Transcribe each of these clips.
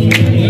Ven a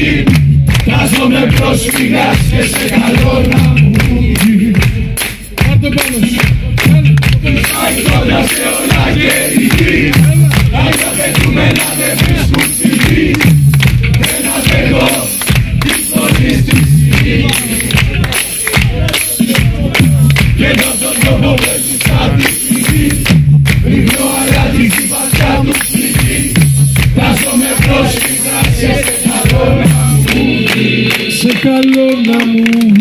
Nim Nazwę proszki grać jeszcze kalorna mówi. Aj szkoda się ona nie idzie. Aj sobie tu menadę wyszków i menażego historii. Kiedy to do powodu sadni Kalona mówi.